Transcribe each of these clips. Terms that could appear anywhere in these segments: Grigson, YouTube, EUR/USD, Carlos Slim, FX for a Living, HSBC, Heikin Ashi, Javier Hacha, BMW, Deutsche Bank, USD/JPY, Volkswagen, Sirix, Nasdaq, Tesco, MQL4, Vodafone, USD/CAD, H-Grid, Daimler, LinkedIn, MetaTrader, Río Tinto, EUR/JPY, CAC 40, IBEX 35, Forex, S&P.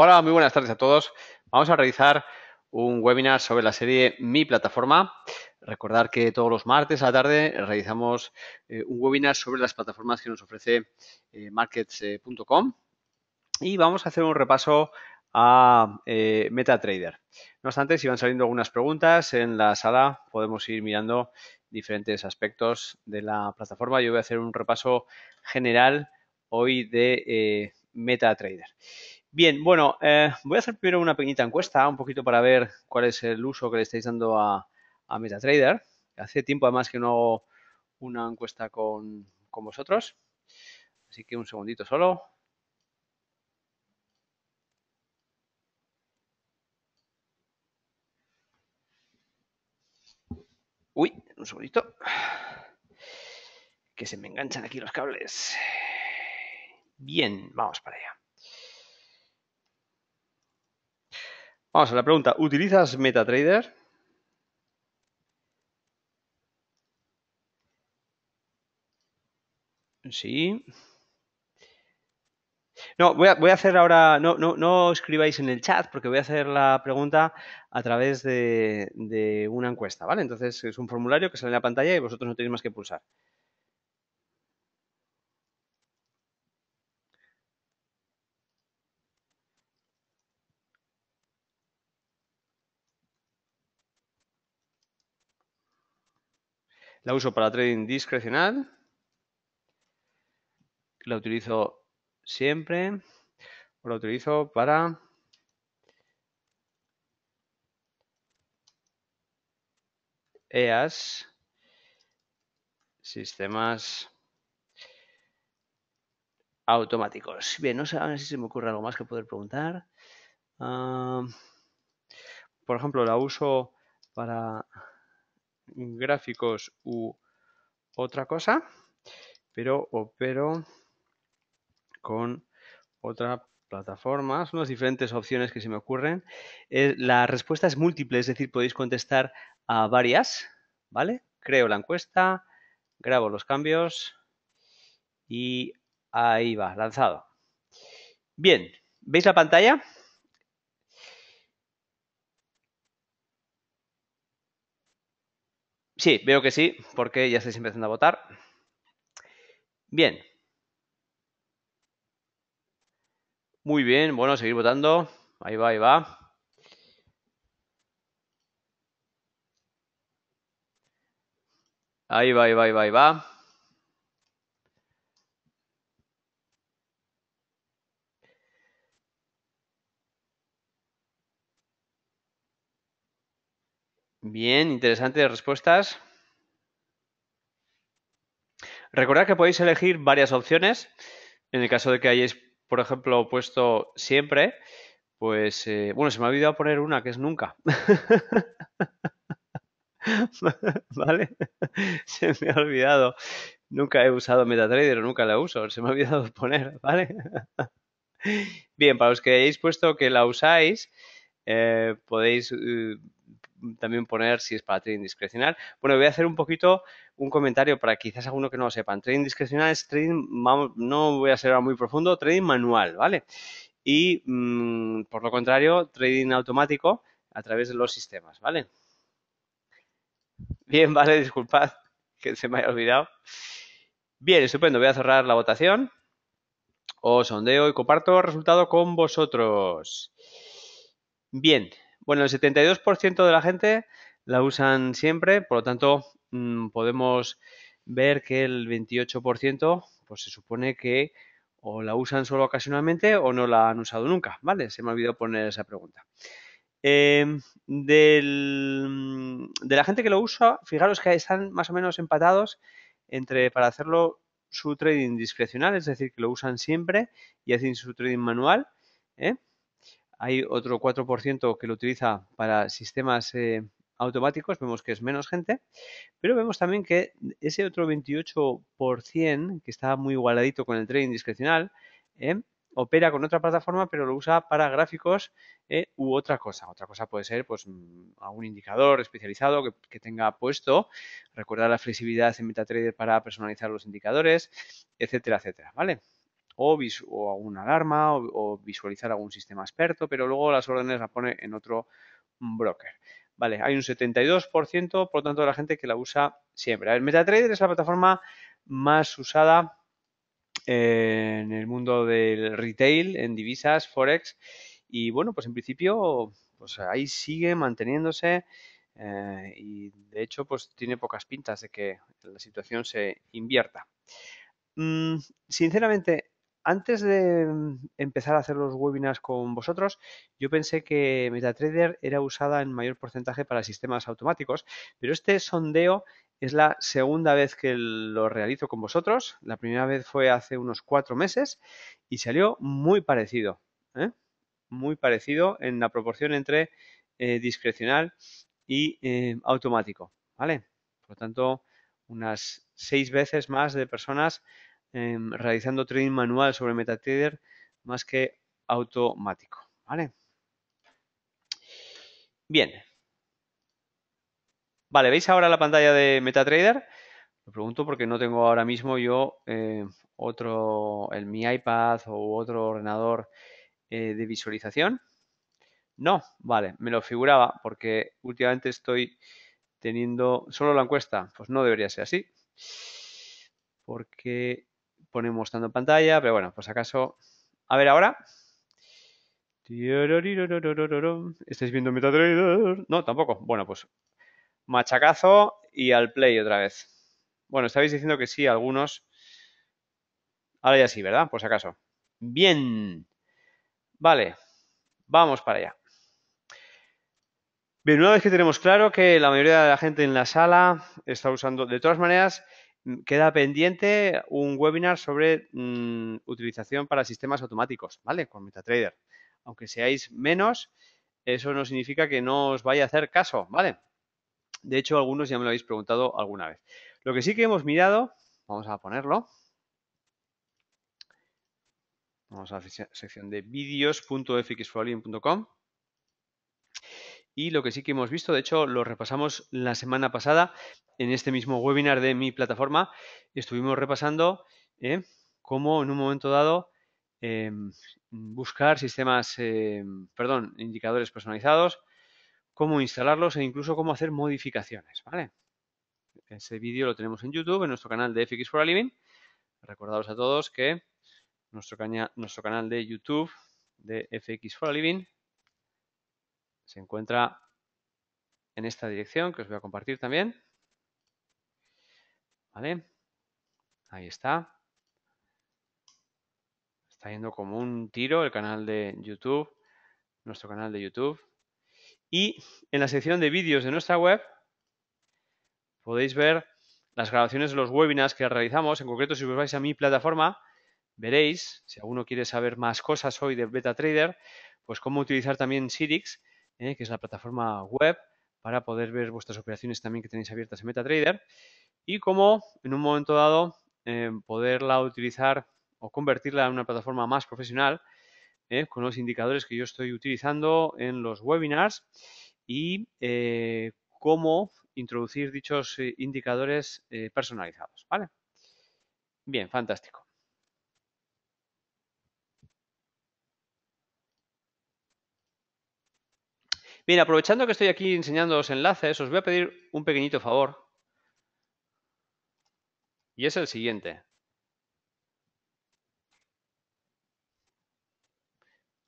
Hola, muy buenas tardes a todos. Vamos a realizar un webinar sobre la serie Mi Plataforma. Recordar que todos los martes a la tarde realizamos un webinar sobre las plataformas que nos ofrece markets.com y vamos a hacer un repaso a MetaTrader. No obstante, si van saliendo algunas preguntas en la sala, podemos ir mirando diferentes aspectos de la plataforma. Yo voy a hacer un repaso general hoy de MetaTrader. Bien, bueno, voy a hacer primero una pequeñita encuesta, un poquito para ver cuál es el uso que le estáis dando a MetaTrader. Hace tiempo además que no hago una encuesta con vosotros, así que un segundito solo. Uy, un segundito, que se me enganchan aquí los cables. Bien, vamos para allá. Vamos a la pregunta. ¿Utilizas MetaTrader? Sí. No, voy a hacer ahora... No escribáis en el chat porque voy a hacer la pregunta a través de una encuesta, ¿vale? Entonces es un formulario que sale en la pantalla y vosotros no tenéis más que pulsar. La uso para trading discrecional. La utilizo siempre. O la utilizo para... EAS. Sistemas automáticos. Bien, no sé si se me ocurre algo más que poder preguntar. Por ejemplo, la uso para... gráficos u otra cosa, pero opero con otra plataforma. Son las diferentes opciones que se me ocurren. La respuesta es múltiple, es decir, podéis contestar a varias, ¿vale? Creo la encuesta, grabo los cambios y ahí va, lanzado. Bien, ¿veis la pantalla? Sí, veo que sí, porque ya estáis empezando a votar. Bien. Muy bien, bueno, seguir votando. Ahí va, ahí va. Ahí va, ahí va, ahí va, ahí va. Bien, interesantes respuestas. Recordad que podéis elegir varias opciones. En el caso de que hayáis, por ejemplo, puesto siempre, pues, bueno, se me ha olvidado poner una que es nunca. ¿Vale? Se me ha olvidado. Nunca he usado MetaTrader o nunca la uso. Se me ha olvidado poner, ¿vale? Bien, para los que hayáis puesto que la usáis, podéis... también poner si es para trading discrecional. Bueno, voy a hacer un poquito un comentario para quizás alguno que no lo sepan. Trading discrecional es trading, no voy a ser muy profundo, trading manual, ¿vale? Y por lo contrario, trading automático a través de los sistemas, ¿vale? Bien, vale, disculpad que se me haya olvidado. Bien, estupendo, voy a cerrar la votación. Os sondeo y comparto el resultado con vosotros. Bien. Bueno, el 72% de la gente la usan siempre, por lo tanto, podemos ver que el 28% pues se supone que o la usan solo ocasionalmente o no la han usado nunca, ¿vale? Se me olvidó poner esa pregunta. De la gente que lo usa, fijaros que están más o menos empatados entre para hacerlo su trading discrecional, es decir, que lo usan siempre y hacen su trading manual, ¿eh? Hay otro 4% que lo utiliza para sistemas automáticos, vemos que es menos gente, pero vemos también que ese otro 28% que está muy igualadito con el trading discrecional, opera con otra plataforma pero lo usa para gráficos u otra cosa. Otra cosa puede ser pues algún indicador especializado que tenga puesto, recordar la flexibilidad en MetaTrader para personalizar los indicadores, etcétera, etcétera, ¿vale? o alguna alarma o visualizar algún sistema experto, pero luego las órdenes las pone en otro broker. Vale, hay un 72%, por lo tanto, de la gente que la usa siempre. A ver, MetaTrader es la plataforma más usada en el mundo del retail, en divisas, Forex. Y bueno, pues en principio, pues ahí sigue manteniéndose y de hecho, pues tiene pocas pintas de que la situación se invierta. Sinceramente, antes de empezar a hacer los webinars con vosotros, yo pensé que MetaTrader era usada en mayor porcentaje para sistemas automáticos, pero este sondeo es la segunda vez que lo realizo con vosotros. La primera vez fue hace unos 4 meses y salió muy parecido, ¿eh? Muy parecido en la proporción entre discrecional y automático, ¿vale? Por lo tanto, unas 6 veces más de personas realizando trading manual sobre MetaTrader más que automático, ¿vale? Bien. Vale, ¿veis ahora la pantalla de MetaTrader? Lo pregunto porque no tengo ahora mismo yo mi iPad o otro ordenador de visualización. No, vale, me lo figuraba porque últimamente estoy teniendo solo la encuesta. Pues no debería ser así porque ponemos tanto en pantalla, pero bueno, pues acaso... A ver ahora. ¿Estáis viendo MetaTrader? No, tampoco. Bueno, pues machacazo y al play otra vez. Bueno, estabais diciendo que sí, algunos. Ahora ya sí, ¿verdad? Pues acaso. Bien. Vale, vamos para allá. Bien, una vez que tenemos claro que la mayoría de la gente en la sala está usando, de todas maneras, queda pendiente un webinar sobre utilización para sistemas automáticos, ¿vale? Con MetaTrader. Aunque seáis menos, eso no significa que no os vaya a hacer caso, ¿vale? De hecho, algunos ya me lo habéis preguntado alguna vez. Lo que sí que hemos mirado, vamos a ponerlo. Vamos a la sección de videos.fxforaliving.com y lo que sí que hemos visto, de hecho lo repasamos la semana pasada en este mismo webinar de mi plataforma, estuvimos repasando cómo en un momento dado buscar indicadores personalizados, cómo instalarlos e incluso cómo hacer modificaciones, ¿vale? Ese vídeo lo tenemos en YouTube, en nuestro canal de FX for a Living. Recordaros a todos que nuestro canal de YouTube de FX for a Living se encuentra en esta dirección que os voy a compartir también. ¿Vale? Ahí está. Está yendo como un tiro el canal de YouTube, nuestro canal de YouTube. Y en la sección de vídeos de nuestra web podéis ver las grabaciones de los webinars que realizamos. En concreto, si os vais a mi plataforma, veréis, si alguno quiere saber más cosas hoy de MetaTrader, pues cómo utilizar también Sirix, que es la plataforma web, para poder ver vuestras operaciones también que tenéis abiertas en MetaTrader y cómo en un momento dado poderla utilizar o convertirla en una plataforma más profesional con los indicadores que yo estoy utilizando en los webinars y cómo introducir dichos indicadores personalizados, ¿vale? Bien, fantástico. Bien, aprovechando que estoy aquí enseñándoos enlaces, os voy a pedir un pequeñito favor. Y es el siguiente.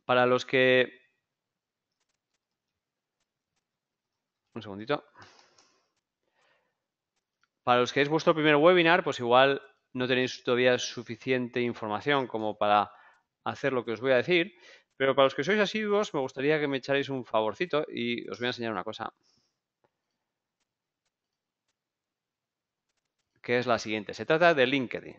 Para los que... Un segundito. Para los que es vuestro primer webinar, pues igual no tenéis todavía suficiente información como para hacer lo que os voy a decir. Pero para los que sois asiduos, me gustaría que me echarais un favorcito y os voy a enseñar una cosa. Que es la siguiente. Se trata de LinkedIn.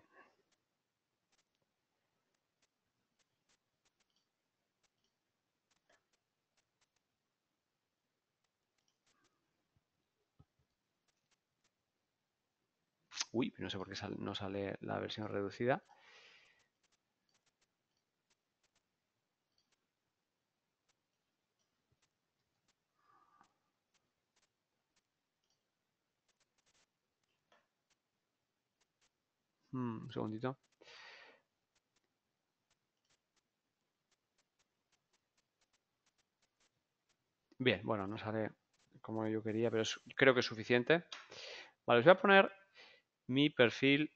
Uy, no sé por qué no sale la versión reducida. Un segundito. Bien, bueno, no sale como yo quería, pero creo que es suficiente. Vale, os voy a poner mi perfil.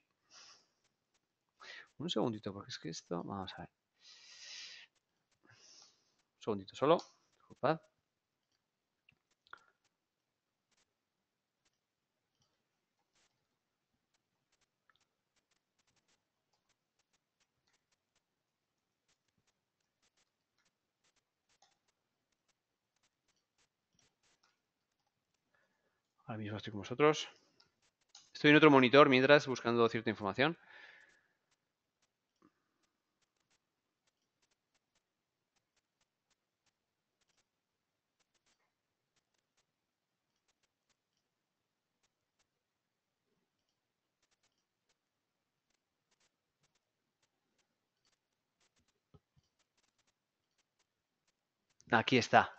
Un segundito, porque es que esto... Vamos a ver. Un segundito solo. Disculpad. Ahora mismo estoy con vosotros. Estoy en otro monitor mientras buscando cierta información. Aquí está.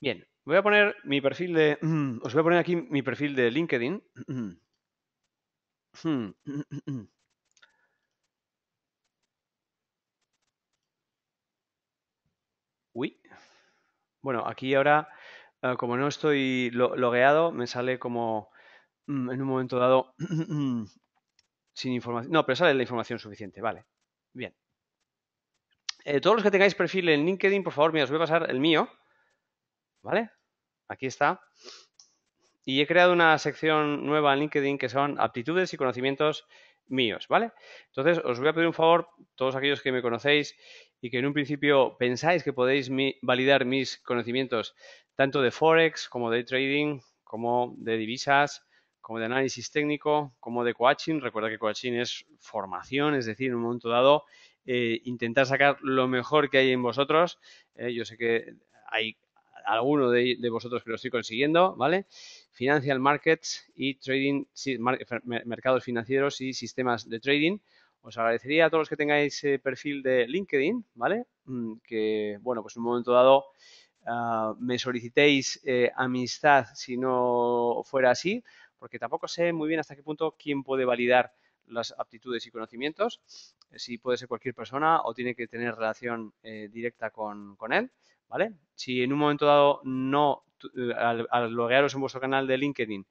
Bien, voy a poner mi perfil de... Os voy a poner aquí mi perfil de LinkedIn. Uy. Bueno, aquí ahora, como no estoy logueado, me sale como en un momento dado sin información. No, pero sale la información suficiente. Vale. Bien. Todos los que tengáis perfil en LinkedIn, por favor, mira, os voy a pasar el mío, ¿vale? Aquí está. Y he creado una sección nueva en LinkedIn que son aptitudes y conocimientos míos, ¿vale? Entonces, os voy a pedir un favor, todos aquellos que me conocéis y que en un principio pensáis que podéis validar mis conocimientos tanto de Forex como de trading, como de divisas, como de análisis técnico, como de coaching. Recuerda que coaching es formación, es decir, en un momento dado... intentar sacar lo mejor que hay en vosotros. Yo sé que hay alguno de vosotros que lo estoy consiguiendo, ¿vale? Financial markets y trading, mercados financieros y sistemas de trading. Os agradecería a todos los que tengáis perfil de LinkedIn, ¿vale? Que, bueno, pues en un momento dado me solicitéis amistad si no fuera así, porque tampoco sé muy bien hasta qué punto quién puede validar las aptitudes y conocimientos, si puede ser cualquier persona o tiene que tener relación directa con él, ¿vale? Si en un momento dado no, al loguearos en vuestro canal de LinkedIn,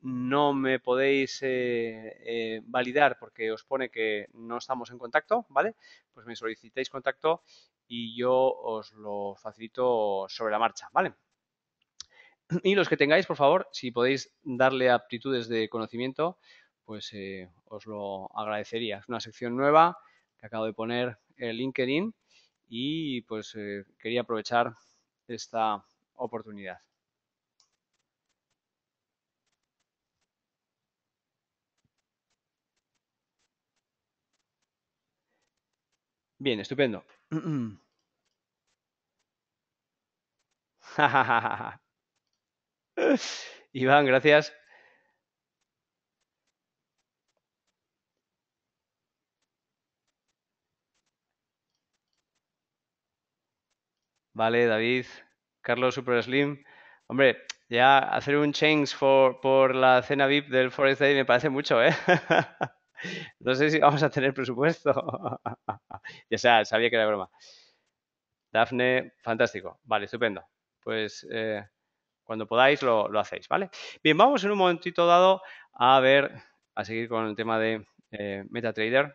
no me podéis validar porque os pone que no estamos en contacto, ¿vale? Pues me solicitáis contacto y yo os lo facilito sobre la marcha, ¿vale? Y los que tengáis, por favor, si podéis darle aptitudes de conocimiento, pues os lo agradecería. Es una sección nueva que acabo de poner en LinkedIn y pues quería aprovechar esta oportunidad. Bien, estupendo. Iván, gracias. Vale, David, Carlos Super Slim. Hombre, ya hacer un change por la cena VIP del Forex Day me parece mucho, ¿eh? No sé si vamos a tener presupuesto. Ya sea, sabía que era broma. Dafne, fantástico. Vale, estupendo. Pues cuando podáis lo hacéis, ¿vale? Bien, vamos en un momentito dado a ver, a seguir con el tema de MetaTrader.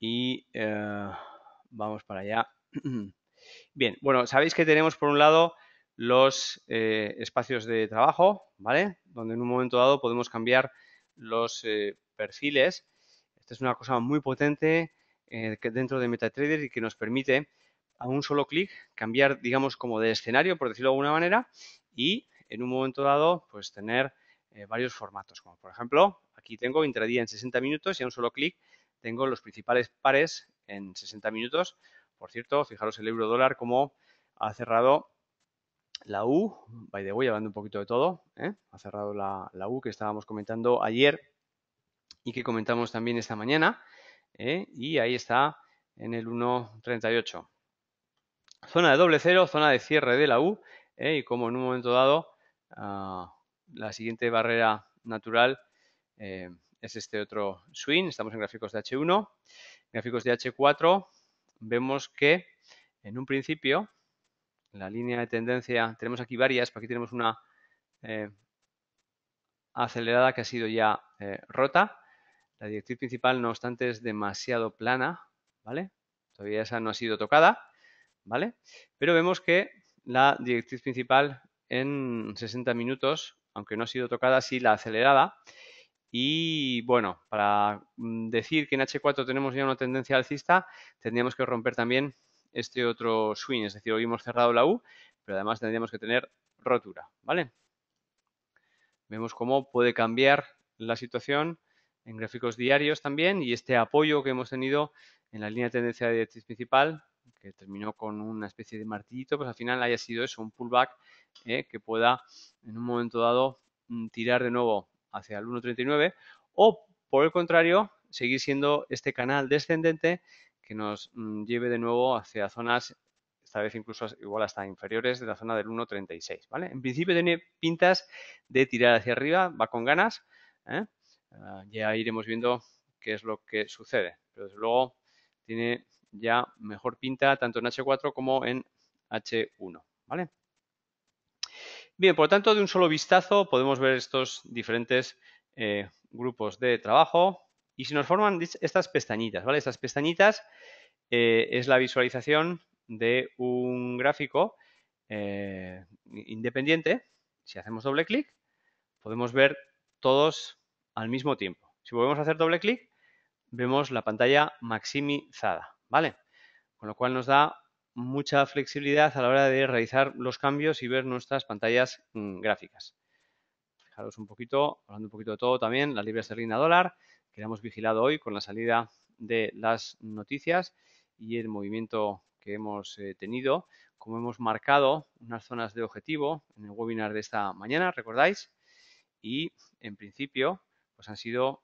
Y vamos para allá. Bien, bueno, sabéis que tenemos por un lado los espacios de trabajo, ¿vale? Donde en un momento dado podemos cambiar los perfiles. Esta es una cosa muy potente que dentro de MetaTrader y que nos permite a un solo clic cambiar, digamos, como de escenario, por decirlo de alguna manera, y en un momento dado, pues tener varios formatos, como por ejemplo, aquí tengo intradía en 60 minutos y a un solo clic tengo los principales pares en 60 minutos. Por cierto, fijaros el euro dólar como ha cerrado la U, by the way, hablando un poquito de todo, ¿eh? Ha cerrado la U que estábamos comentando ayer y que comentamos también esta mañana, ¿eh? Y ahí está en el 1.38. Zona de doble cero, zona de cierre de la U, ¿eh? Y como en un momento dado la siguiente barrera natural es este otro swing, estamos en gráficos de H1, gráficos de H4, vemos que en un principio En la línea de tendencia tenemos aquí varias, pero aquí tenemos una acelerada que ha sido ya rota. La directriz principal, no obstante, es demasiado plana, ¿vale? Todavía esa no ha sido tocada, ¿vale? Pero vemos que la directriz principal en 60 minutos, aunque no ha sido tocada, sí la acelerada. Y bueno, para decir que en H4 tenemos ya una tendencia alcista, tendríamos que romper también este otro swing, es decir, hoy hemos cerrado la U, pero además tendríamos que tener rotura, ¿vale? Vemos cómo puede cambiar la situación en gráficos diarios también, y este apoyo que hemos tenido en la línea de tendencia de directriz principal, que terminó con una especie de martillito, pues al final haya sido eso, un pullback que pueda en un momento dado tirar de nuevo hacia el 1.39 o, por el contrario, seguir siendo este canal descendente que nos lleve de nuevo hacia zonas, esta vez incluso igual hasta inferiores de la zona del 1.36, ¿vale? En principio tiene pintas de tirar hacia arriba, va con ganas, ya iremos viendo qué es lo que sucede, pero desde luego tiene ya mejor pinta tanto en H4 como en H1, ¿vale? Bien, por lo tanto, de un solo vistazo podemos ver estos diferentes grupos de trabajo y se nos forman estas pestañitas, ¿vale? Estas pestañitas es la visualización de un gráfico independiente. Si hacemos doble clic, podemos ver todos al mismo tiempo. Si volvemos a hacer doble clic, vemos la pantalla maximizada, ¿vale? Con lo cual nos da mucha flexibilidad a la hora de realizar los cambios y ver nuestras pantallas gráficas. Fijaros un poquito, hablando un poquito de todo también, la libra esterlina dólar, que la hemos vigilado hoy con la salida de las noticias y el movimiento que hemos tenido, como hemos marcado unas zonas de objetivo en el webinar de esta mañana, ¿recordáis? Y en principio, pues han sido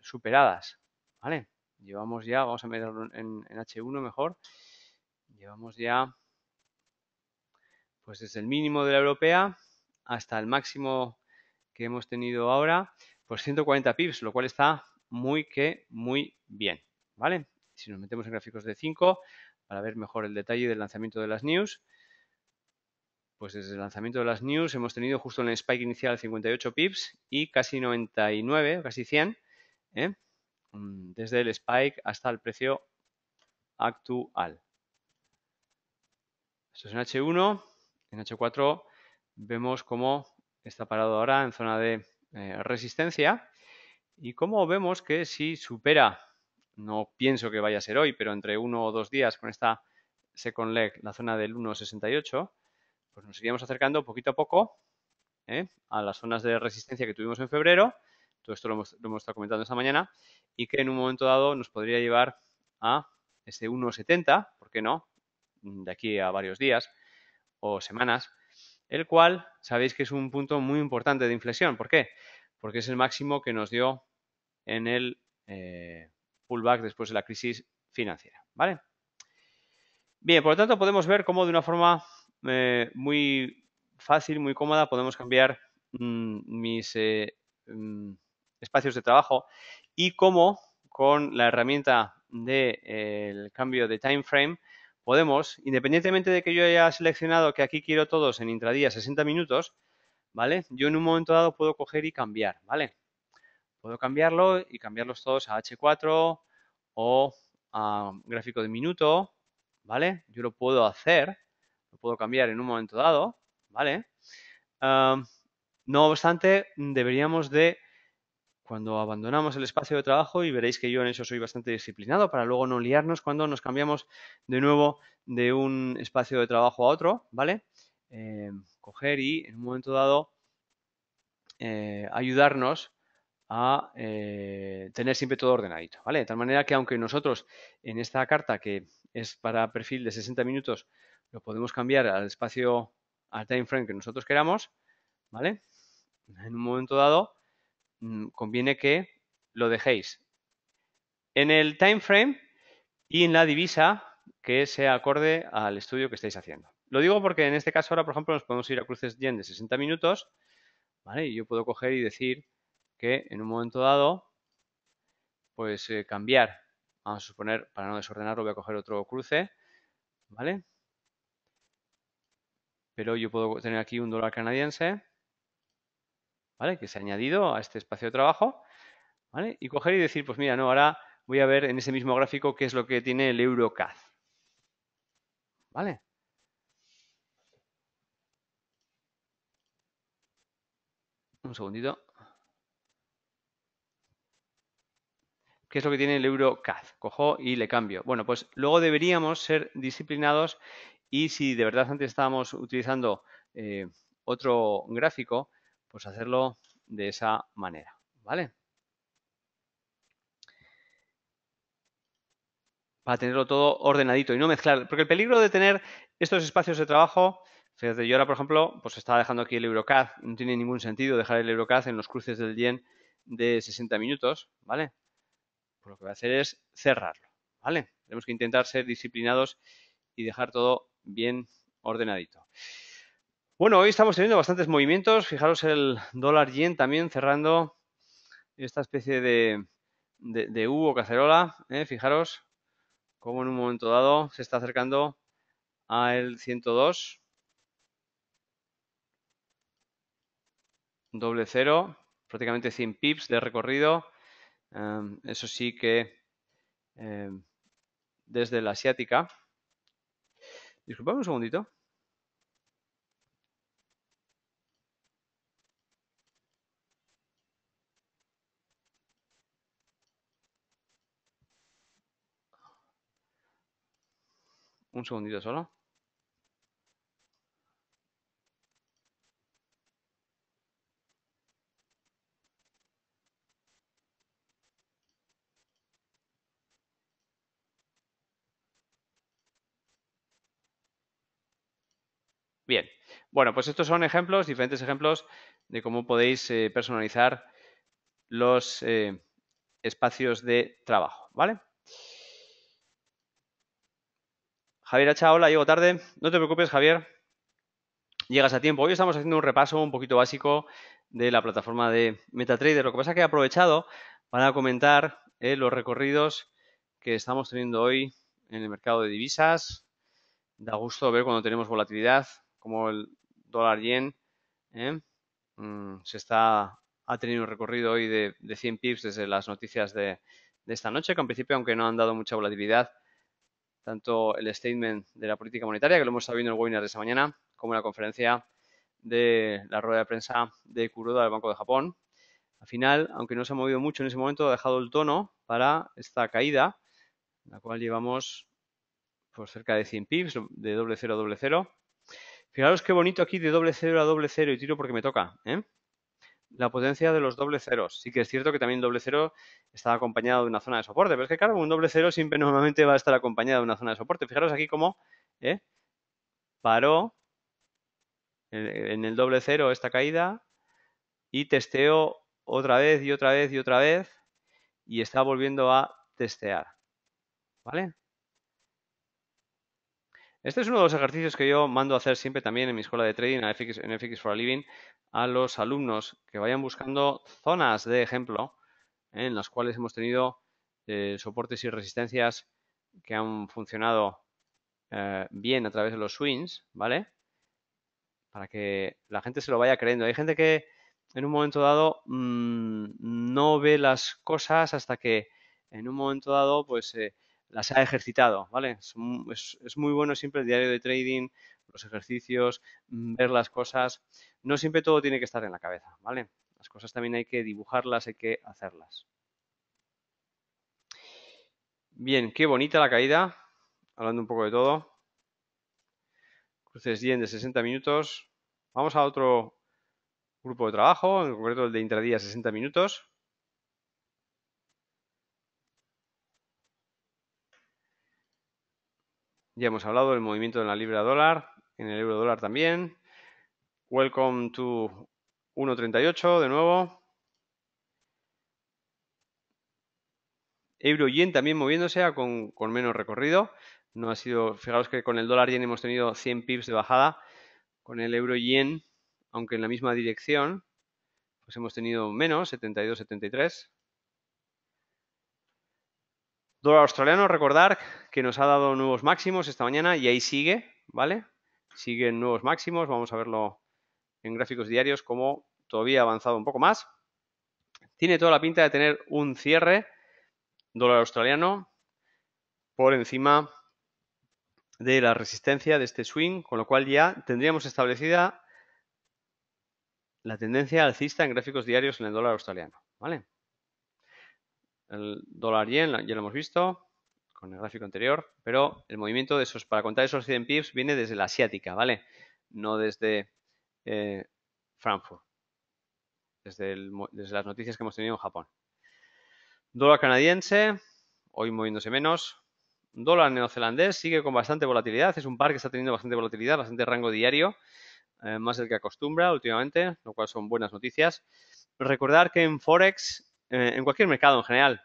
superadas, ¿vale? Llevamos ya, vamos a meterlo en H1 mejor. Llevamos ya, pues desde el mínimo de la europea hasta el máximo que hemos tenido ahora, pues 140 pips, lo cual está muy bien, ¿vale? Si nos metemos en gráficos de 5 para ver mejor el detalle del lanzamiento de las news, pues desde el lanzamiento de las news hemos tenido justo en el spike inicial 58 pips y casi 99, casi 100, desde el spike hasta el precio actual. Esto es en H1, en H4 vemos cómo está parado ahora en zona de resistencia y cómo vemos que si supera, no pienso que vaya a ser hoy, pero entre uno o dos días con esta second leg, la zona del 1.68, pues nos iríamos acercando poquito a poco a las zonas de resistencia que tuvimos en febrero, todo esto lo hemos estado comentando esta mañana, y que en un momento dado nos podría llevar a ese 1.70, ¿por qué no?, de aquí a varios días o semanas, el cual sabéis que es un punto muy importante de inflexión. ¿Por qué? Porque es el máximo que nos dio en el pullback después de la crisis financiera, ¿vale? Bien, por lo tanto podemos ver cómo de una forma muy fácil, muy cómoda, podemos cambiar mis espacios de trabajo y cómo con la herramienta del cambio de time frame podemos, independientemente de que yo haya seleccionado que aquí quiero todos en intradía 60 minutos, ¿vale? Yo en un momento dado puedo coger y cambiar, ¿vale? Puedo cambiarlo y cambiarlos todos a H4 o a gráfico de minuto, ¿vale? Yo lo puedo hacer, lo puedo cambiar en un momento dado, ¿vale? No obstante, deberíamos de, cuando abandonamos el espacio de trabajo, y veréis que yo en eso soy bastante disciplinado para luego no liarnos cuando nos cambiamos de nuevo de un espacio de trabajo a otro, ¿vale? Coger y en un momento dado ayudarnos a tener siempre todo ordenadito, ¿vale? De tal manera que aunque nosotros en esta carta que es para perfil de 60 minutos lo podemos cambiar al espacio, al time frame que nosotros queramos, ¿vale? En un momento dado conviene que lo dejéis en el time frame y en la divisa que sea acorde al estudio que estáis haciendo. Lo digo porque en este caso ahora, por ejemplo, nos podemos ir a cruces yen de 60 minutos, ¿vale? Y yo puedo coger y decir que en un momento dado, pues cambiar, vamos a suponer, para no desordenarlo voy a coger otro cruce, ¿vale? pero yo puedo tener aquí un dólar canadiense, ¿vale? Que se ha añadido a este espacio de trabajo, ¿vale? Y coger y decir, pues mira, no, ahora voy a ver en ese mismo gráfico qué es lo que tiene el euro-CAD, ¿vale? Un segundito. ¿Qué es lo que tiene el euro-CAD? Cojo y le cambio. Bueno, pues luego deberíamos ser disciplinados y si de verdad antes estábamos utilizando otro gráfico, pues hacerlo de esa manera, ¿vale? Para tenerlo todo ordenadito y no mezclar. Porque el peligro de tener estos espacios de trabajo, fíjate, yo ahora, por ejemplo, pues estaba dejando aquí el EuroCAD. No tiene ningún sentido dejar el EuroCAD en los cruces del yen de 60 minutos, ¿vale? Pues lo que voy a hacer es cerrarlo, ¿vale? Tenemos que intentar ser disciplinados y dejar todo bien ordenadito. Bueno, hoy estamos teniendo bastantes movimientos. Fijaros el dólar yen también cerrando esta especie de U o cacerola, ¿eh? Fijaros cómo en un momento dado se está acercando al 102. Doble cero, prácticamente 100 pips de recorrido. Eso sí que desde la asiática. Disculpadme un segundito. Un segundito solo. Bien, bueno, pues estos son ejemplos, diferentes ejemplos de cómo podéis personalizar los espacios de trabajo, ¿vale? Javier Hacha, hola, llego tarde. No te preocupes, Javier, llegas a tiempo. Hoy estamos haciendo un repaso un poquito básico de la plataforma de MetaTrader. Lo que pasa es que he aprovechado para comentar los recorridos que estamos teniendo hoy en el mercado de divisas. Da gusto ver cuando tenemos volatilidad, como el dólar yen, ¿eh? Ha tenido un recorrido hoy de 100 pips desde las noticias de esta noche, que en principio, aunque no han dado mucha volatilidad, tanto el statement de la política monetaria, que lo hemos estado viendo en el webinar de esta mañana, como en la conferencia de la rueda de prensa de Kuroda del Banco de Japón. Al final, aunque no se ha movido mucho en ese momento, ha dejado el tono para esta caída, la cual llevamos por cerca de 100 pips, de doble cero a doble cero. Fijaros qué bonito aquí de doble cero a doble cero y tiro porque me toca, ¿eh? La potencia de los doble ceros. Sí que es cierto que también el doble cero está acompañado de una zona de soporte, pero es que claro, un doble cero siempre normalmente va a estar acompañado de una zona de soporte. Fijaros aquí cómo paró en el doble cero esta caída y testeó otra vez y otra vez y otra vez y está volviendo a testear, ¿vale? Este es uno de los ejercicios que yo mando a hacer siempre también en mi escuela de trading, en FX for a Living, a los alumnos que vayan buscando zonas de ejemplo en las cuales hemos tenido soportes y resistencias que han funcionado bien a través de los swings, ¿vale? Para que la gente se lo vaya creyendo. Hay gente que en un momento dado no ve las cosas hasta que en un momento dado pues las ha ejercitado, ¿vale? Es muy bueno siempre el diario de trading, los ejercicios, ver las cosas. No siempre todo tiene que estar en la cabeza, ¿vale? Las cosas también hay que dibujarlas, hay que hacerlas. Bien, qué bonita la caída. Hablando un poco de todo. Cruces yen de 60 minutos. Vamos a otro grupo de trabajo, en concreto el de intradía 60 minutos. Ya hemos hablado del movimiento en la libra dólar, en el euro dólar también. Welcome to 1.38 de nuevo. Euro yen también moviéndose con menos recorrido. No ha sido, fijaros que con el dólar yen hemos tenido 100 pips de bajada. Con el euro yen, aunque en la misma dirección, pues hemos tenido menos, 72, 73. Dólar australiano, recordar que nos ha dado nuevos máximos esta mañana y ahí sigue, ¿vale? siguen nuevos máximos. Vamos a verlo en gráficos diarios como todavía ha avanzado un poco más. Tiene toda la pinta de tener un cierre dólar australiano por encima de la resistencia de este swing, con lo cual ya tendríamos establecida la tendencia alcista en gráficos diarios en el dólar australiano, ¿vale? El dólar yen ya lo hemos visto con el gráfico anterior, pero el movimiento de esos, para contar esos 100 pips, viene desde la asiática, ¿vale? No desde Frankfurt, desde las noticias que hemos tenido en Japón. Dólar canadiense, hoy moviéndose menos. Dólar neozelandés sigue con bastante volatilidad, es un par que está teniendo bastante volatilidad, bastante rango diario, más del que acostumbra últimamente, lo cual son buenas noticias. Recordar que en Forex, en cualquier mercado en general,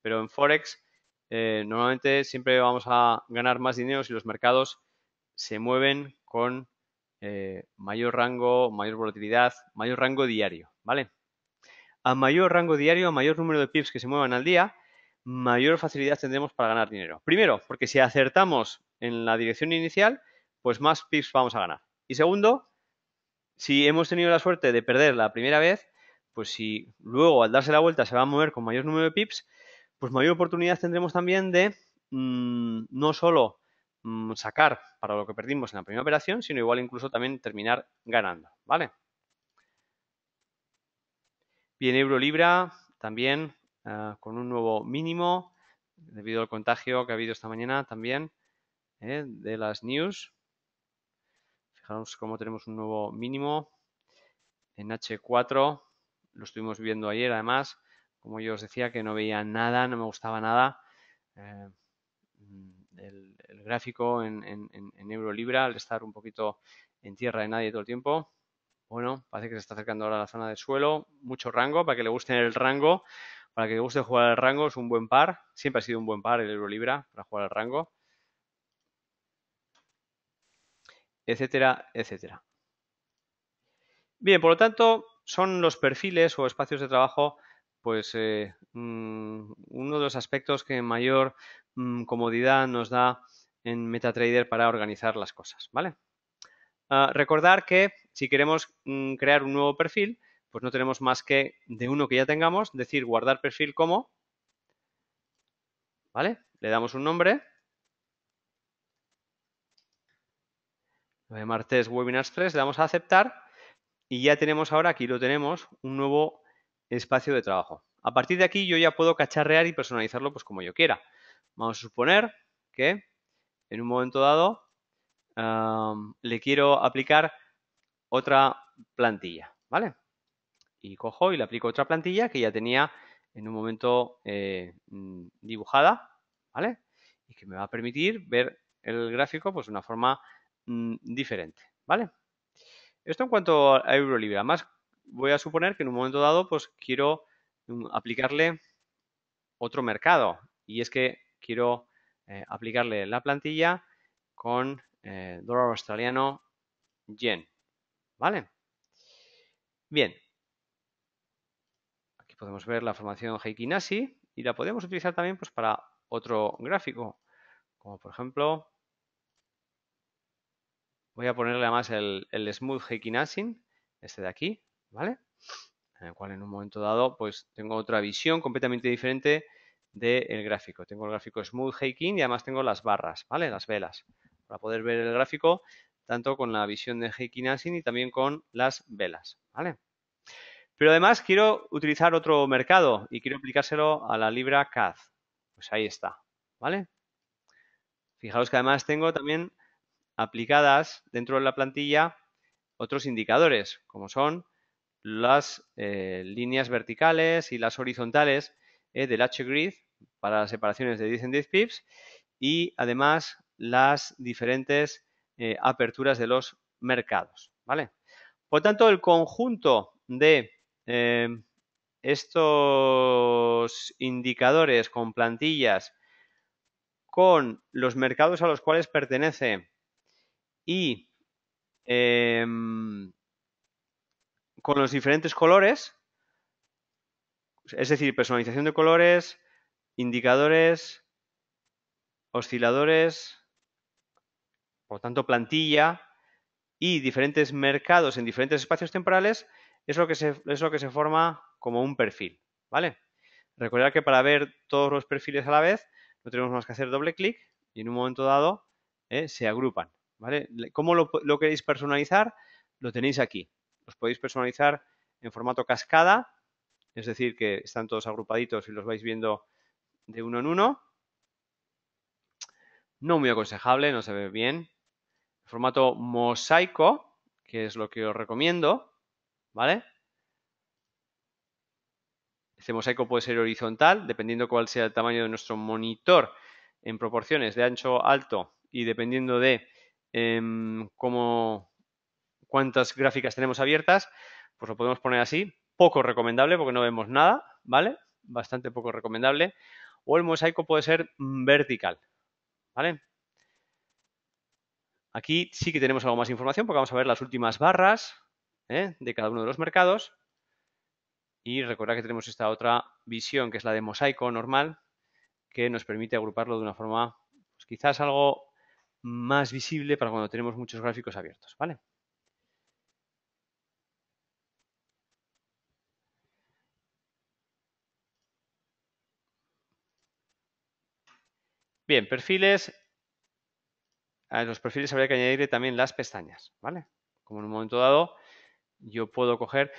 pero en Forex normalmente siempre vamos a ganar más dinero si los mercados se mueven con mayor rango, mayor volatilidad, mayor rango diario, ¿vale? A mayor rango diario, a mayor número de pips que se muevan al día, mayor facilidad tendremos para ganar dinero. Primero, porque si acertamos en la dirección inicial, pues más pips vamos a ganar. Y segundo, si hemos tenido la suerte de perder la primera vez, pues si luego al darse la vuelta se va a mover con mayor número de pips, pues mayor oportunidad tendremos también de no solo sacar para lo que perdimos en la primera operación, sino igual incluso también terminar ganando, ¿vale? Bien, euro-libra también con un nuevo mínimo debido al contagio que ha habido esta mañana también de las news. Fijaros cómo tenemos un nuevo mínimo en H4. Lo estuvimos viendo ayer, además, como yo os decía, que no veía nada, no me gustaba nada. El gráfico en euro-libra, al estar un poquito en tierra de nadie todo el tiempo. Bueno, parece que se está acercando ahora a la zona de suelo. Mucho rango, para que le guste el rango, para que le guste jugar al rango, es un buen par. Siempre ha sido un buen par el euro-libra para jugar al rango. Etcétera, etcétera. Bien, por lo tanto, son los perfiles o espacios de trabajo, pues uno de los aspectos que mayor comodidad nos da en MetaTrader para organizar las cosas, ¿vale? Recordar que si queremos crear un nuevo perfil, pues no tenemos más que de uno que ya tengamos, decir guardar perfil como, ¿vale? Le damos un nombre, lo voy a llamar Test Webinars 3, le damos a aceptar y ya tenemos ahora, aquí lo tenemos, un nuevo espacio de trabajo. A partir de aquí yo ya puedo cacharrear y personalizarlo pues como yo quiera. Vamos a suponer que en un momento dado le quiero aplicar otra plantilla, ¿vale? Y cojo y le aplico otra plantilla que ya tenía en un momento dibujada, ¿vale? Y que me va a permitir ver el gráfico pues de una forma diferente, ¿vale? Esto en cuanto a euro-libra. Más voy a suponer que en un momento dado pues quiero aplicarle otro mercado y es que quiero aplicarle la plantilla con dólar australiano yen, ¿vale? Bien. Aquí podemos ver la formación Heikin Ashi y la podemos utilizar también pues para otro gráfico, como por ejemplo, voy a ponerle además el Smooth Heikin Ashi, este de aquí, ¿vale? En el cual en un momento dado pues tengo otra visión completamente diferente del gráfico. Tengo el gráfico Smooth Heikin y además tengo las barras, ¿vale? Las velas, para poder ver el gráfico tanto con la visión de Heikin Ashi y también con las velas, ¿vale? Pero además quiero utilizar otro mercado y quiero aplicárselo a la libra CAD. Pues ahí está, ¿vale? Fijaos que además tengo también aplicadas dentro de la plantilla otros indicadores, como son las líneas verticales y las horizontales del H-Grid para las separaciones de 10 en 10 pips y además las diferentes aperturas de los mercados, ¿vale? Por tanto, el conjunto de estos indicadores con plantillas, con los mercados a los cuales pertenece y con los diferentes colores, es decir, personalización de colores, indicadores, osciladores, por tanto plantilla, y diferentes mercados en diferentes espacios temporales, es lo que se forma como un perfil, ¿vale? Recordad que para ver todos los perfiles a la vez no tenemos más que hacer doble clic y en un momento dado se agrupan, ¿vale? ¿Cómo lo queréis personalizar? Lo tenéis aquí. Los podéis personalizar en formato cascada, es decir, que están todos agrupaditos y los vais viendo de uno en uno. No muy aconsejable, no se ve bien. Formato mosaico, que es lo que os recomiendo, ¿vale? Este mosaico puede ser horizontal, dependiendo cuál sea el tamaño de nuestro monitor, en proporciones de ancho, alto, y dependiendo de cuántas gráficas tenemos abiertas, pues lo podemos poner así. Poco recomendable porque no vemos nada, ¿vale? Bastante poco recomendable. O el mosaico puede ser vertical, ¿vale? Aquí sí que tenemos algo más de información porque vamos a ver las últimas barras de cada uno de los mercados. Y recordad que tenemos esta otra visión, que es la de mosaico normal, que nos permite agruparlo de una forma pues, quizás algo más visible para cuando tenemos muchos gráficos abiertos, ¿vale? Bien, perfiles. A los perfiles habría que añadirle también las pestañas, ¿vale? Como en un momento dado yo puedo coger...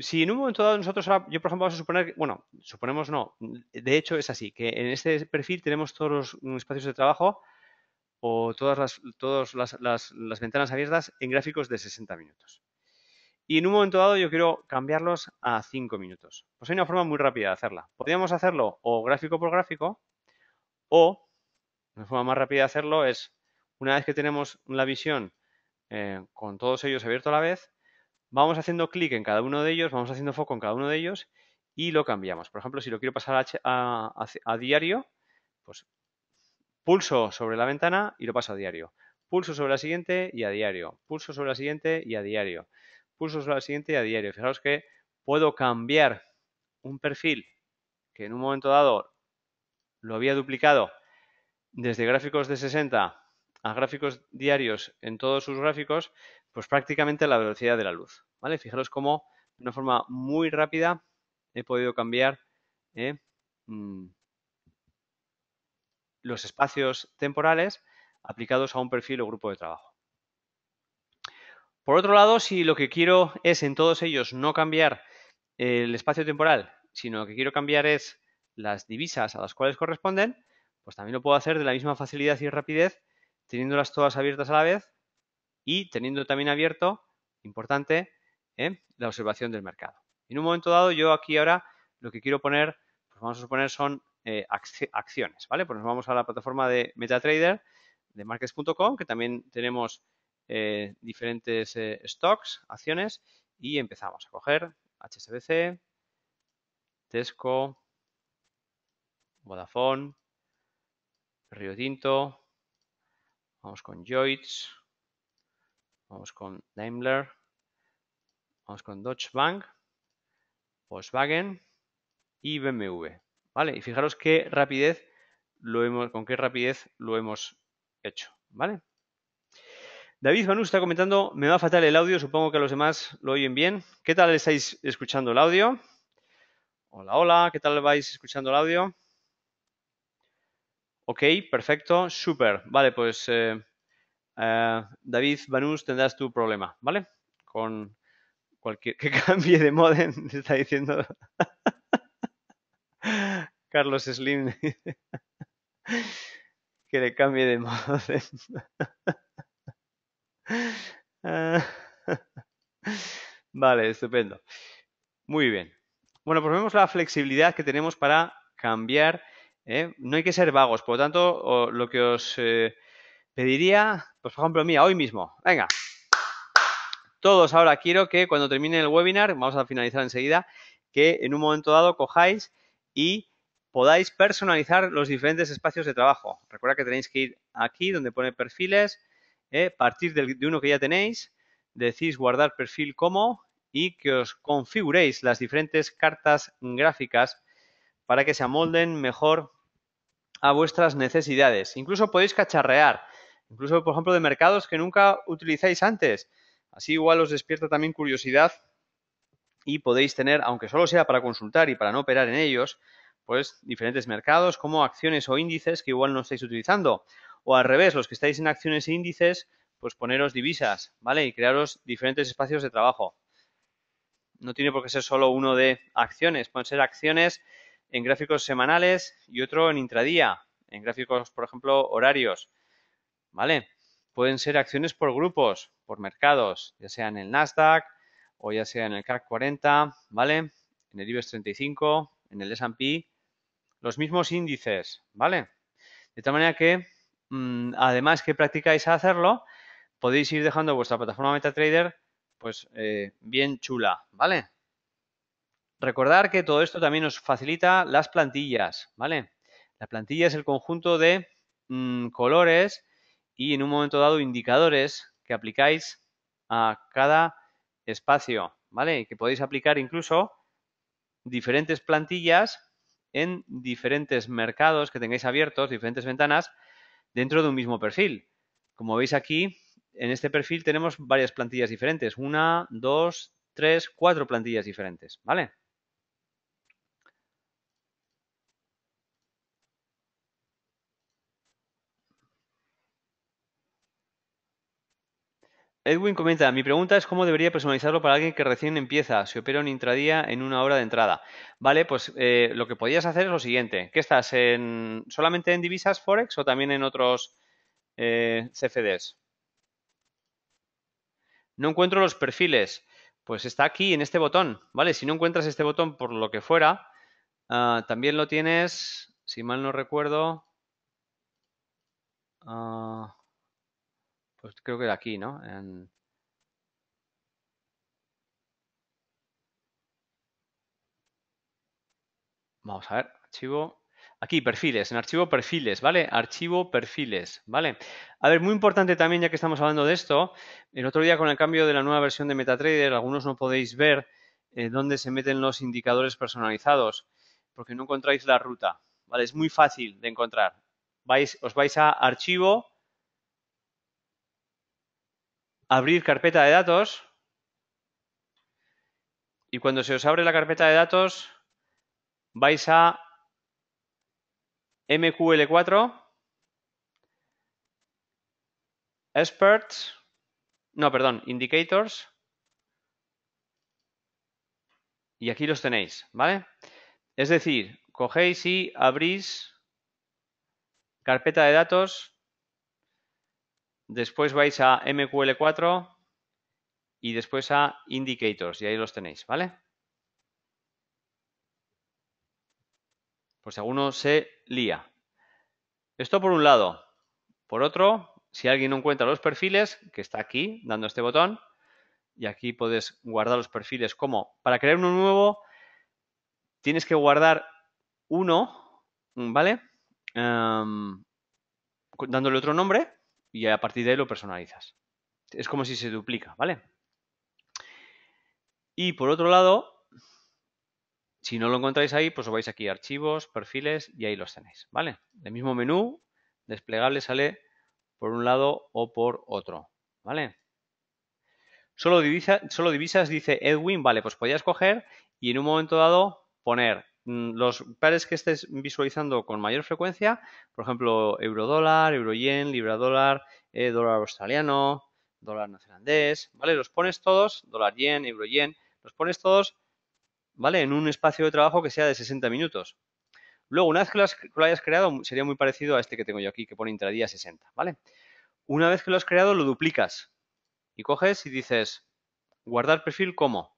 Si en un momento dado nosotros ahora, yo por ejemplo vamos a suponer, bueno, suponemos no, de hecho es así, que en este perfil tenemos todos los espacios de trabajo o todas las ventanas abiertas en gráficos de 60 minutos. Y en un momento dado yo quiero cambiarlos a 5 minutos. Pues hay una forma muy rápida de hacerla. Podríamos hacerlo o gráfico por gráfico, o una forma más rápida de hacerlo es, una vez que tenemos la visión con todos ellos abiertos a la vez, vamos haciendo clic en cada uno de ellos, vamos haciendo foco en cada uno de ellos y lo cambiamos. Por ejemplo, si lo quiero pasar a diario, pues pulso sobre la ventana y lo paso a diario. Pulso sobre la siguiente y a diario. Pulso sobre la siguiente y a diario. Pulso sobre la siguiente y a diario. Fijaros que puedo cambiar un perfil que en un momento dado lo había duplicado desde gráficos de 60 a gráficos diarios en todos sus gráficos, pues prácticamente a la velocidad de la luz, ¿vale? Fijaros cómo de una forma muy rápida he podido cambiar los espacios temporales aplicados a un perfil o grupo de trabajo. Por otro lado, si lo que quiero es en todos ellos no cambiar el espacio temporal, sino lo que quiero cambiar es las divisas a las cuales corresponden, pues también lo puedo hacer de la misma facilidad y rapidez teniéndolas todas abiertas a la vez y teniendo también abierto, importante, la observación del mercado. En un momento dado, yo aquí ahora lo que quiero poner, pues vamos a suponer son acciones, ¿vale? Pues nos vamos a la plataforma de MetaTrader, de markets.com, que también tenemos diferentes stocks, acciones, y empezamos a coger HSBC, Tesco, Vodafone, Río Tinto. Vamos con Lloyds, vamos con Daimler, vamos con Deutsche Bank, Volkswagen y BMW, ¿vale? Y fijaros qué rapidez con qué rapidez lo hemos hecho, ¿vale? David Manu está comentando, me va fatal el audio, supongo que los demás lo oyen bien. ¿Qué tal estáis escuchando el audio? Hola, hola, ¿qué tal vais escuchando el audio? Ok, perfecto, súper. Vale, pues David Banús, tendrás tu problema, ¿vale? Con cualquier que cambie de modem, te está diciendo Carlos Slim que le cambie de modem. Vale, estupendo. Muy bien. Bueno, pues vemos la flexibilidad que tenemos para cambiar. No hay que ser vagos, por lo tanto, lo que os pediría, pues por ejemplo, mira, hoy mismo, venga, todos ahora quiero que cuando termine el webinar, vamos a finalizar enseguida, que en un momento dado cojáis y podáis personalizar los diferentes espacios de trabajo. Recuerda que tenéis que ir aquí donde pone perfiles, partir de uno que ya tenéis, decís guardar perfil como y que os configuréis las diferentes cartas gráficas para que se amolden mejor a vuestras necesidades. Incluso podéis cacharrear, incluso por ejemplo de mercados que nunca utilizáis antes. Así igual os despierta también curiosidad y podéis tener, aunque solo sea para consultar y para no operar en ellos, pues diferentes mercados como acciones o índices que igual no estáis utilizando. O al revés, los que estáis en acciones e índices, pues poneros divisas, ¿vale? Y crearos diferentes espacios de trabajo. No tiene por qué ser solo uno de acciones. Pueden ser acciones en gráficos semanales y otro en intradía, en gráficos, por ejemplo, horarios, ¿vale? Pueden ser acciones por grupos, por mercados, ya sea en el Nasdaq o ya sea en el CAC 40, ¿vale? En el IBEX 35, en el S&P, los mismos índices, ¿vale? De tal manera que, además que practicáis a hacerlo, podéis ir dejando vuestra plataforma MetaTrader pues bien chula, ¿vale? Recordar que todo esto también nos facilita las plantillas, ¿vale? La plantilla es el conjunto de colores y en un momento dado indicadores que aplicáis a cada espacio, ¿vale? Y que podéis aplicar incluso diferentes plantillas en diferentes mercados que tengáis abiertos, diferentes ventanas dentro de un mismo perfil. Como veis aquí, en este perfil tenemos varias plantillas diferentes, 1, 2, 3, 4 plantillas diferentes, ¿vale? Edwin comenta, mi pregunta es cómo debería personalizarlo para alguien que recién empieza, si opera un intradía en 1 hora de entrada. Vale, pues lo que podías hacer es lo siguiente. ¿Qué estás? ¿Solamente en divisas Forex o también en otros CFDs? No encuentro los perfiles. Pues está aquí en este botón, ¿vale? Si no encuentras este botón por lo que fuera, también lo tienes, si mal no recuerdo... Pues creo que de aquí, ¿no? Vamos a ver, archivo... Aquí, perfiles, en archivo perfiles, ¿vale? Archivo perfiles, ¿vale? A ver, muy importante también, ya que estamos hablando de esto, el otro día con el cambio de la nueva versión de MetaTrader, algunos no podéis ver dónde se meten los indicadores personalizados, porque no encontráis la ruta, ¿vale? Es muy fácil de encontrar. Os vais a archivo... Abrir carpeta de datos y cuando se os abre la carpeta de datos vais a MQL4, Experts, no, perdón, Indicators y aquí los tenéis, ¿vale? Es decir, cogéis y abrís carpeta de datos. Después vais a MQL4 y después a Indicators. Y ahí los tenéis, ¿vale? Pues alguno se lía. Esto por un lado. Por otro, si alguien no encuentra los perfiles, que está aquí, dando este botón. Y aquí puedes guardar los perfiles como... Para crear uno nuevo, tienes que guardar uno, ¿vale? Dándole otro nombre. Y a partir de ahí lo personalizas. Es como si se duplica, ¿vale? Y por otro lado, si no lo encontráis ahí, pues os vais aquí a archivos, perfiles y ahí los tenéis, ¿vale? Del mismo menú, desplegable sale por un lado o por otro, ¿vale? Solo divisas, dice Edwin, vale, pues podías coger y en un momento dado poner los pares que estés visualizando con mayor frecuencia, por ejemplo, euro-dólar, euro-yen, libra-dólar, dólar australiano, dólar neozelandés, ¿vale? Los pones todos, dólar-yen, euro-yen, los pones todos, ¿vale? En un espacio de trabajo que sea de 60 minutos. Luego, una vez que lo hayas creado, sería muy parecido a este que tengo yo aquí, que pone intradía 60, ¿vale? Una vez que lo has creado, lo duplicas y coges y dices, guardar perfil como...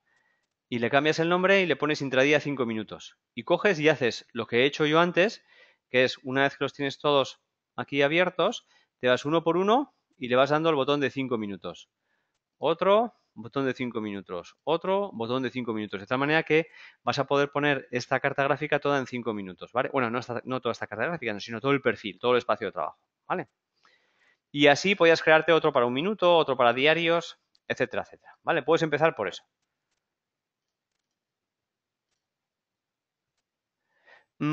Y le cambias el nombre y le pones intradía 5 minutos. Y coges y haces lo que he hecho yo antes, que es una vez que los tienes todos aquí abiertos, te vas uno por uno y le vas dando al botón de 5 minutos. Otro, botón de 5 minutos. Otro, botón de 5 minutos. De tal manera que vas a poder poner esta carta gráfica toda en 5 minutos, ¿vale? Bueno, no toda esta carta gráfica, sino todo el perfil, todo el espacio de trabajo, ¿vale? Y así podías crearte otro para un minuto, otro para diarios, etcétera, etcétera, ¿vale? Puedes empezar por eso.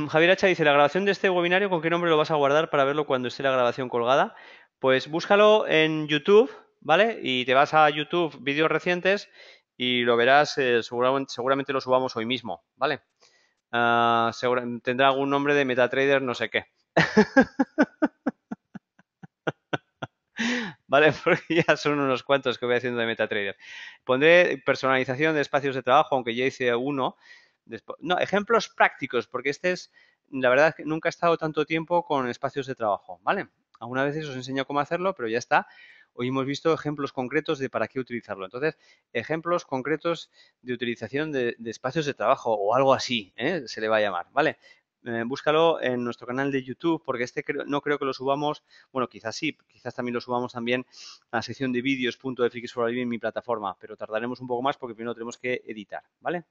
Javier Hacha dice, la grabación de este webinario, ¿con qué nombre lo vas a guardar para verlo cuando esté la grabación colgada? Pues búscalo en YouTube ¿vale? Y te vas a YouTube, vídeos recientes, y lo verás, seguramente lo subamos hoy mismo, ¿vale? Tendrá algún nombre de MetaTrader no sé qué. ¿Vale? Porque ya son unos cuantos que voy haciendo de MetaTrader. Pondré personalización de espacios de trabajo, aunque ya hice uno. No, ejemplos prácticos, porque este es, la verdad, que nunca he estado tanto tiempo con espacios de trabajo, ¿vale? Algunas veces os enseño cómo hacerlo, pero ya está. Hoy hemos visto ejemplos concretos de para qué utilizarlo. Entonces, ejemplos concretos de utilización de espacios de trabajo o algo así, ¿eh? Se le va a llamar, ¿vale? Búscalo en nuestro canal de YouTube, porque este no creo que lo subamos, bueno, quizás sí, quizás también lo subamos también a la sección de vídeos .fx for a Living en mi plataforma, pero tardaremos un poco más porque primero tenemos que editar, ¿vale?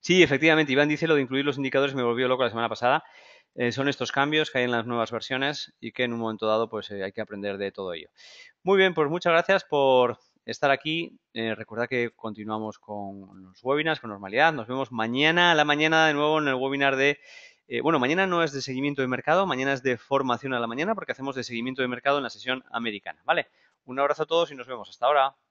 Sí, efectivamente, Iván dice lo de incluir los indicadores, me volvió loco la semana pasada. Son estos cambios que hay en las nuevas versiones y que en un momento dado pues hay que aprender de todo ello. Muy bien, pues muchas gracias por estar aquí. Recordad que continuamos con los webinars con normalidad. Nos vemos mañana a la mañana de nuevo en el webinar de... bueno, mañana no es de seguimiento de mercado, mañana es de formación a la mañana porque hacemos de seguimiento de mercado en la sesión americana, ¿vale? Un abrazo a todos y nos vemos. Hasta ahora.